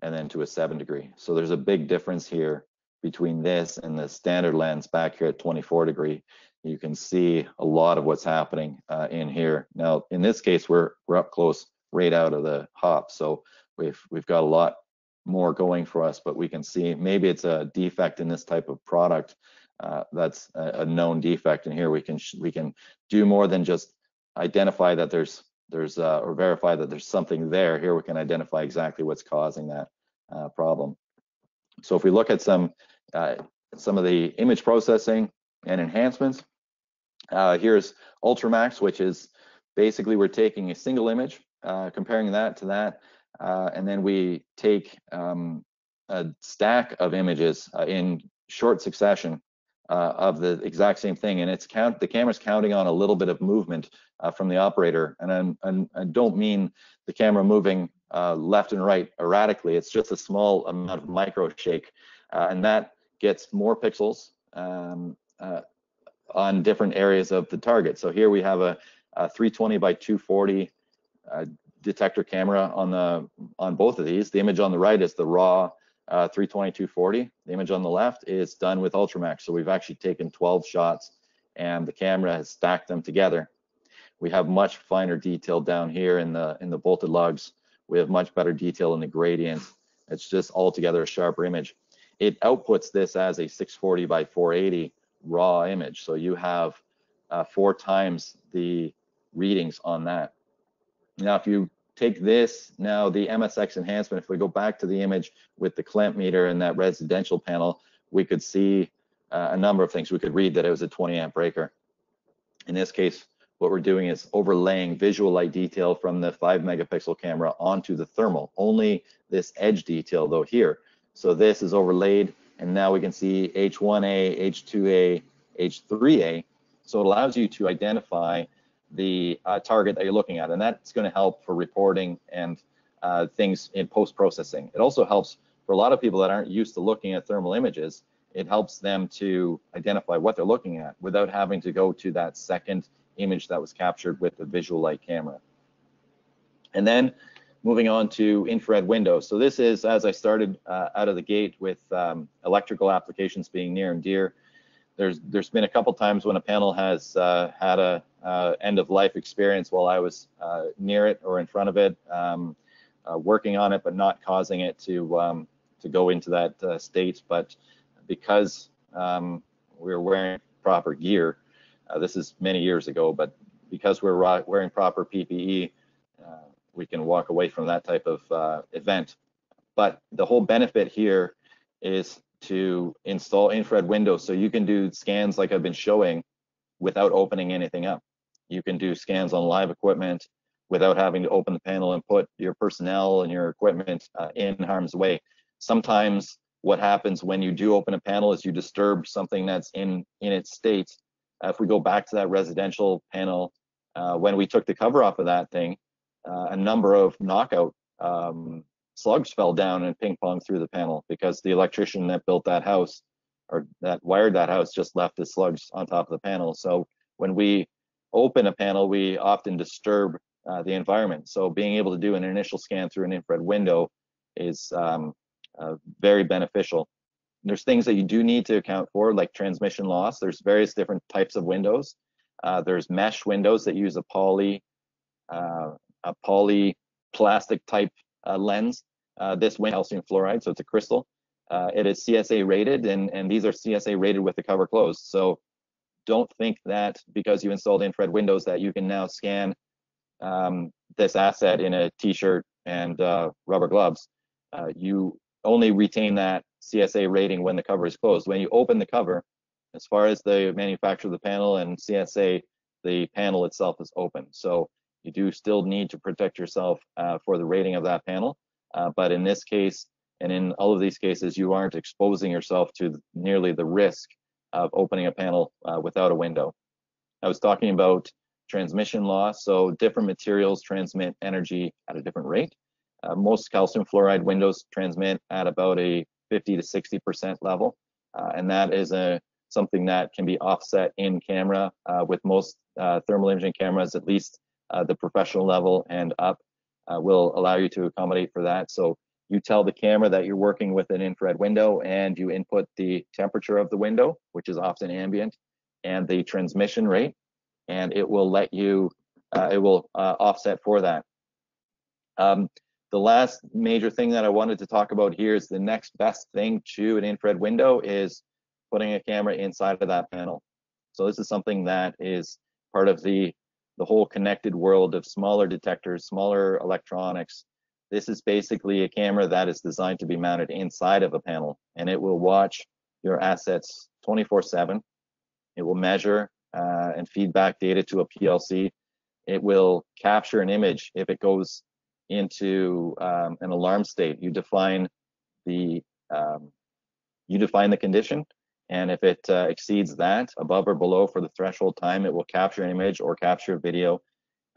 and then to a seven degree. So there's a big difference here between this and the standard lens back here at twenty-four degree. You can see a lot of what's happening uh, in here. Now, in this case, we're we're up close right out of the hop. So we've we've got a lot more going for us, but we can see maybe it's a defect in this type of product. Uh, that's a, a known defect. And here we can we can do more than just identify that there's there's uh, or verify that there's something there. Here we can identify exactly what's causing that uh, problem. So if we look at some uh, some of the image processing and enhancements, uh, here's Ultramax, which is basically we're taking a single image, uh, comparing that to that, uh, and then we take um, a stack of images uh, in short succession Uh, of the exact same thing, and it's count the camera's counting on a little bit of movement uh, from the operator, and I'm, I'm, I don't mean the camera moving uh, left and right erratically. It's just a small amount of micro shake, uh, and that gets more pixels um, uh, on different areas of the target. So here we have a, a three twenty by two forty uh, detector camera on the on both of these. The image on the right is the raw Uh, three twenty by two forty. The image on the left is done with Ultramax. So we've actually taken twelve shots and the camera has stacked them together. We have much finer detail down here in the in the bolted lugs. We have much better detail in the gradient. It's just altogether a sharper image. It outputs this as a six forty by four eighty raw image. So you have uh, four times the readings on that. Now, if you take this, now the M S X enhancement, if we go back to the image with the clamp meter and that residential panel, we could see uh, a number of things. We could read that it was a twenty amp breaker. In this case, what we're doing is overlaying visual light detail from the five megapixel camera onto the thermal, only this edge detail though here. So this is overlaid, and now we can see H one A, H two A, H three A. So it allows you to identify the uh, target that you're looking at, and that's going to help for reporting and uh, things in post-processing. It also helps for a lot of people that aren't used to looking at thermal images. It helps them to identify what they're looking at without having to go to that second image that was captured with the visual light camera. And then moving on to infrared windows. So this is, as I started uh, out of the gate with um, electrical applications being near and dear, There's, there's been a couple times when a panel has uh, had a uh, end of life experience while I was uh, near it or in front of it, um, uh, working on it, but not causing it to um, to go into that uh, state. But because um, we were wearing proper gear, uh, this is many years ago, but because we're wearing proper P P E, uh, we can walk away from that type of uh, event. But the whole benefit here is to install infrared windows, so you can do scans like I've been showing without opening anything up. You can do scans on live equipment without having to open the panel and put your personnel and your equipment uh, in harm's way. Sometimes what happens when you do open a panel is you disturb something that's in, in its state. Uh, if we go back to that residential panel, uh, when we took the cover off of that thing, uh, a number of knockout um, slugs fell down and ping-ponged through the panel because the electrician that built that house or that wired that house just left the slugs on top of the panel. So when we open a panel, we often disturb uh, the environment. So being able to do an initial scan through an infrared window is um, uh, very beneficial. And there's things that you do need to account for, like transmission loss. There's various different types of windows. Uh, there's mesh windows that use a poly, uh, a poly plastic type uh, lens. Uh, this window is calcium fluoride, so it's a crystal. Uh, it is C S A rated, and, and these are C S A rated with the cover closed. So don't think that because you installed infrared windows that you can now scan um, this asset in a t-shirt and uh, rubber gloves. Uh, you only retain that C S A rating when the cover is closed. When you open the cover, as far as the manufacturer of the panel and C S A, the panel itself is open. So you do still need to protect yourself uh, for the rating of that panel. Uh, but in this case, and in all of these cases, you aren't exposing yourself to nearly the risk of opening a panel uh, without a window. I was talking about transmission loss. So different materials transmit energy at a different rate. Uh, most calcium fluoride windows transmit at about a fifty to sixty percent level. Uh, and that is a, something that can be offset in camera uh, with most uh, thermal imaging cameras, at least uh, the professional level and up uh, will allow you to accommodate for that. So you tell the camera that you're working with an infrared window and you input the temperature of the window, which is often ambient, and the transmission rate, and it will let you, uh, it will uh, offset for that. Um, the last major thing that I wanted to talk about here is the next best thing to an infrared window is putting a camera inside of that panel. So this is something that is part of the, the whole connected world of smaller detectors, smaller electronics. This is basically a camera that is designed to be mounted inside of a panel, and it will watch your assets twenty-four seven. It will measure uh, and feed back data to a P L C. It will capture an image if it goes into um, an alarm state. You define the um, you define the condition, and if it uh, exceeds that above or below for the threshold time, it will capture an image or capture a video.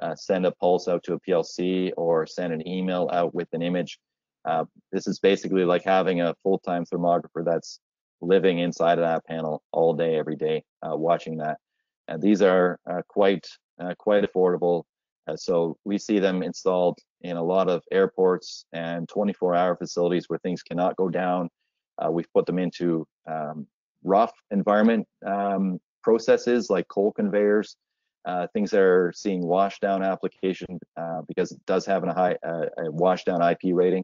Uh, send a pulse out to a P L C or send an email out with an image. Uh, this is basically like having a full-time thermographer that's living inside of that panel all day, every day, uh, watching that. And these are uh, quite uh, quite affordable. Uh, so we see them installed in a lot of airports and twenty-four hour facilities where things cannot go down. Uh, we've put them into um, rough environment um, processes like coal conveyors. Uh, things that are seeing washdown application uh, because it does have a high uh, a washdown I P rating,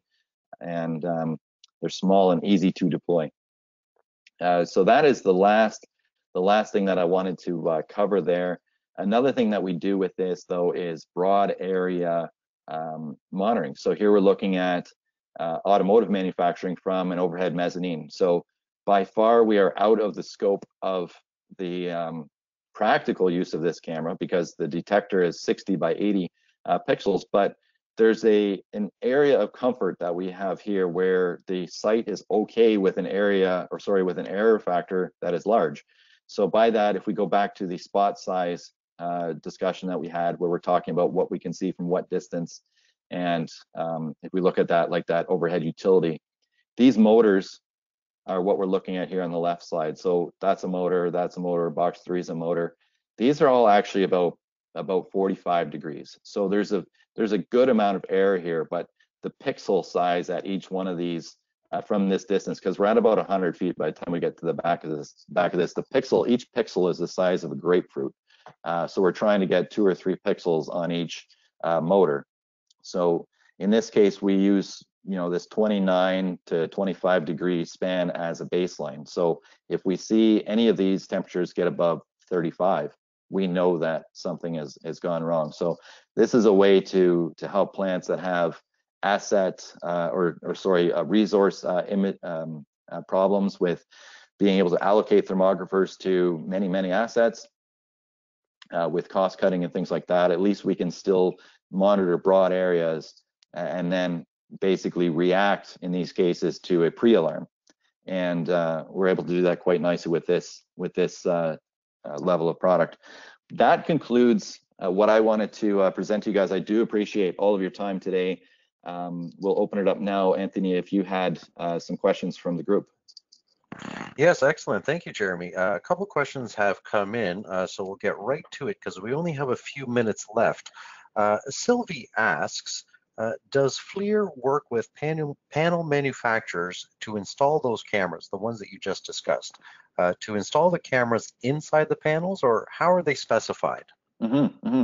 and um, they're small and easy to deploy. Uh, so that is the last the last thing that I wanted to uh, cover there. Another thing that we do with this though is broad area um, monitoring. So here we're looking at uh, automotive manufacturing from an overhead mezzanine. So by far we are out of the scope of the um, practical use of this camera because the detector is sixty by eighty uh, pixels, but there's a an area of comfort that we have here where the site is okay with an area or sorry with an error factor that is large. So by that, if we go back to the spot size uh, discussion that we had where we're talking about what we can see from what distance, and um, if we look at that like that overhead utility, these motors are what we're looking at here on the left side. So that's a motor, that's a motor, box three is a motor. These are all actually about about forty-five degrees. So there's a there's a good amount of error here, but the pixel size at each one of these uh, from this distance, because we're at about one hundred feet by the time we get to the back of this back of this, the pixel, each pixel is the size of a grapefruit. Uh, so we're trying to get two or three pixels on each uh, motor. So in this case, we use you know, this twenty-nine to twenty-five degree span as a baseline. So if we see any of these temperatures get above thirty-five, we know that something has, has gone wrong. So this is a way to, to help plants that have asset uh, or, or sorry, uh, resource uh, um, uh, problems with being able to allocate thermographers to many, many assets uh, with cost cutting and things like that. At least we can still monitor broad areas, and then basically react in these cases to a pre-alarm. And uh, we're able to do that quite nicely with this with this uh, uh, level of product. That concludes uh, what I wanted to uh, present to you guys. I do appreciate all of your time today. Um, we'll open it up now, Anthony, if you had uh, some questions from the group. Yes, excellent. Thank you, Jeremy. Uh, a couple questions have come in, uh, so we'll get right to it because we only have a few minutes left. Uh, Sylvie asks, uh, does FLIR work with panel, panel manufacturers to install those cameras, the ones that you just discussed, uh, to install the cameras inside the panels, or how are they specified? Mm-hmm, mm-hmm.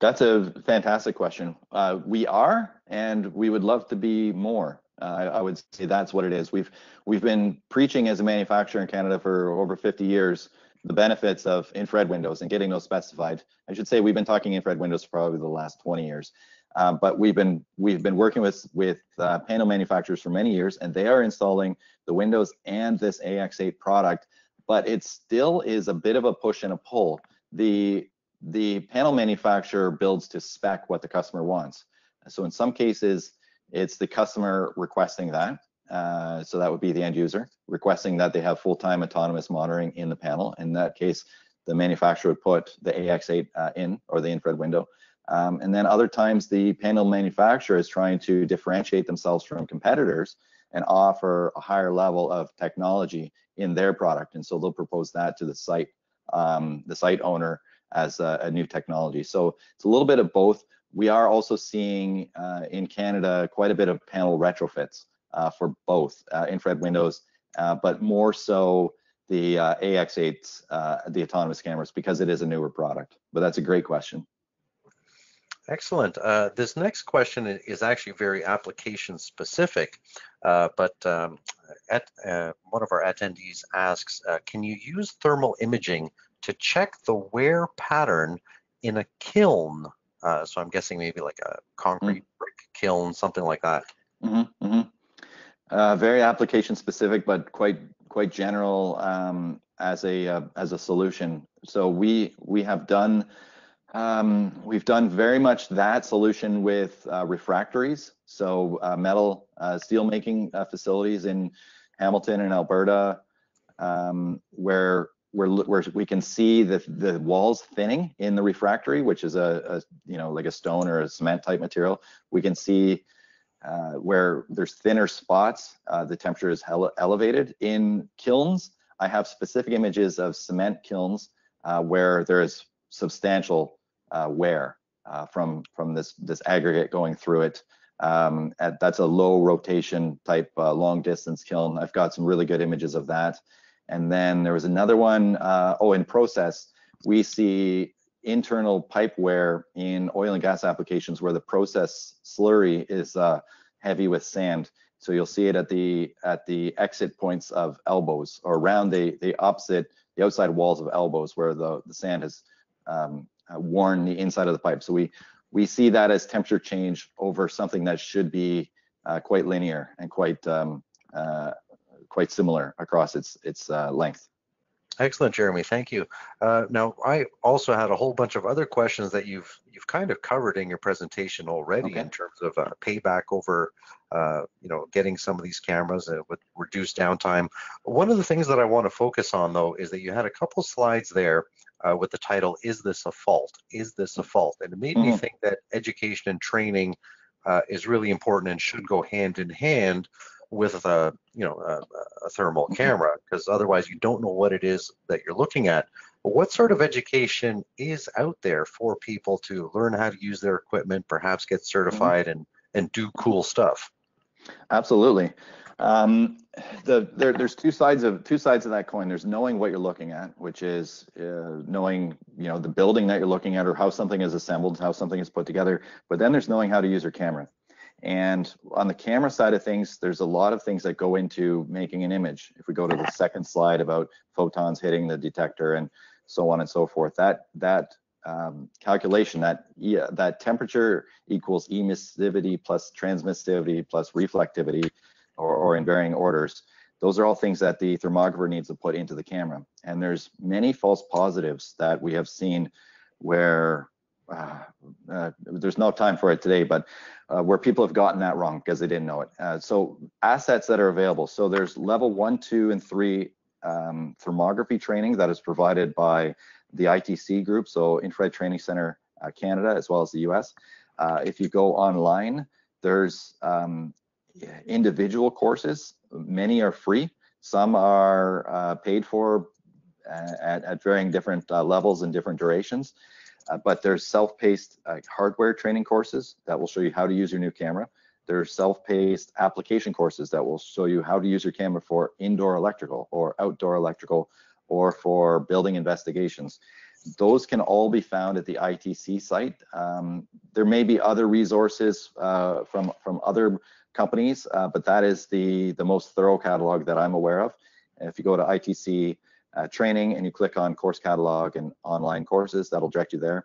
That's a fantastic question. Uh, we are, and we would love to be more. Uh, I, I would say that's what it is. We've we've been preaching as a manufacturer in Canada for over fifty years the benefits of infrared windows and getting those specified. I should say we've been talking infrared windows for probably the last twenty years, uh, but we've been we've been working with with uh, panel manufacturers for many years, and they are installing the windows and this A X eight product. But it still is a bit of a push and a pull. The the panel manufacturer builds to spec what the customer wants. So in some cases, it's the customer requesting that. Uh, so that would be the end user requesting that they have full-time autonomous monitoring in the panel. In that case, the manufacturer would put the A X eight uh, in, or the infrared window. Um, and then other times the panel manufacturer is trying to differentiate themselves from competitors and offer a higher level of technology in their product. And so they'll propose that to the site, um, the site owner as a, a new technology. So it's a little bit of both. We are also seeing uh, in Canada quite a bit of panel retrofits uh, for both uh, infrared windows, uh, but more so the uh, A X eights, uh, the autonomous cameras, because it is a newer product. But that's a great question. Excellent. Uh, this next question is actually very application specific, uh, but um, at, uh, one of our attendees asks, uh, can you use thermal imaging to check the wear pattern in a kiln? Uh, so I'm guessing maybe like a concrete brick kiln, something like that. Mm-hmm, mm-hmm. Uh, very application specific, but quite quite general um, as a uh, as a solution. So we we have done um, we've done very much that solution with uh, refractories. So uh, metal uh, steel making uh, facilities in Hamilton and Alberta, um, where Where, where we can see the, the walls thinning in the refractory, which is a, a, you know, like a stone or a cement type material. We can see uh, where there's thinner spots, uh, the temperature is ele elevated. In kilns, I have specific images of cement kilns uh, where there is substantial uh, wear uh, from, from this, this aggregate going through it. Um, at, that's a low rotation type uh, long distance kiln. I've got some really good images of that. And then there was another one, uh, oh, in process, we see internal pipe wear in oil and gas applications where the process slurry is uh, heavy with sand. So you'll see it at the at the exit points of elbows, or around the, the opposite, the outside walls of elbows, where the, the sand has um, worn the inside of the pipe. So we, we see that as temperature change over something that should be uh, quite linear and quite um, uh, quite similar across its its uh, length. Excellent, Jeremy. Thank you. Uh, now, I also had a whole bunch of other questions that you've you've kind of covered in your presentation already, okay, in terms of uh, payback over, uh, you know, getting some of these cameras uh, with reduced downtime. One of the things that I want to focus on, though, is that you had a couple slides there uh, with the title, "Is this a fault? Is this a fault?" And it made mm-hmm. me think that education and training uh, is really important and should go hand in hand with a you know a, a thermal camera, because otherwise you don't know what it is that you're looking at. But what sort of education is out there for people to learn how to use their equipment, perhaps get certified and and do cool stuff? Absolutely. Um, the there, there's two sides of two sides of that coin. There's knowing what you're looking at, which is uh, knowing you know the building that you're looking at, or how something is assembled, how something is put together. But then there's knowing how to use your camera. And on the camera side of things, there's a lot of things that go into making an image. If we go to the second slide about photons hitting the detector and so on and so forth, that that um, calculation, that yeah, that temperature equals emissivity plus transmissivity plus reflectivity, or, or in varying orders. Those are all things that the thermographer needs to put into the camera. And there's many false positives that we have seen where uh, uh, there's no time for it today, but uh, where people have gotten that wrong because they didn't know it. Uh, so assets that are available. So there's level one, two, and three um, thermography training that is provided by the I T C group, so Infrared Training Center uh, Canada, as well as the U S. Uh, if you go online, there's um, individual courses. Many are free. Some are uh, paid for at, at varying different uh, levels and different durations. Uh, but there's self-paced uh, hardware training courses that will show you how to use your new camera. There's self-paced application courses that will show you how to use your camera for indoor electrical or outdoor electrical or for building investigations. Those can all be found at the I T C site. Um, there may be other resources uh, from, from other companies, uh, but that is the, the most thorough catalog that I'm aware of. And if you go to I T C uh, training and you click on course catalog and online courses, that'll direct you there.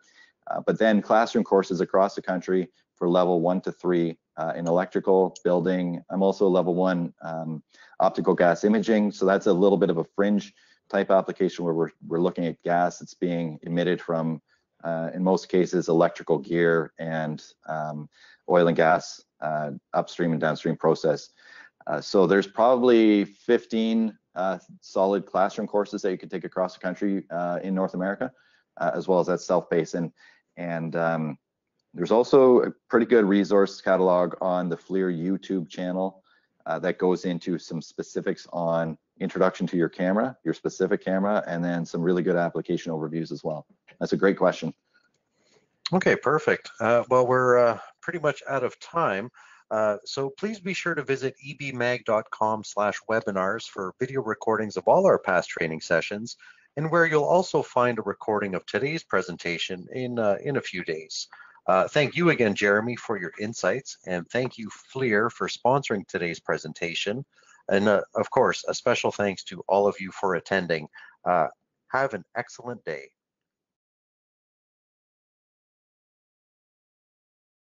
Uh, but then classroom courses across the country for level one to three uh, in electrical, building. I'm also level one um, optical gas imaging. So that's a little bit of a fringe type application where we're, we're looking at gas that's being emitted from, uh, in most cases, electrical gear and um, oil and gas uh, upstream and downstream process. Uh, so there's probably fifteen uh, solid classroom courses that you can take across the country uh, in North America, uh, as well as that self-paced. And, and um, there's also a pretty good resource catalog on the FLIR YouTube channel uh, that goes into some specifics on introduction to your camera, your specific camera, and then some really good application overviews as well. That's a great question. Okay, perfect. Uh, well, we're uh, pretty much out of time. Uh, so please be sure to visit e b mag dot com slash webinars for video recordings of all our past training sessions, and where you'll also find a recording of today's presentation in, uh, in a few days. Uh, thank you again, Jeremy, for your insights, and thank you, FLIR, for sponsoring today's presentation. And uh, of course, a special thanks to all of you for attending. Uh, have an excellent day.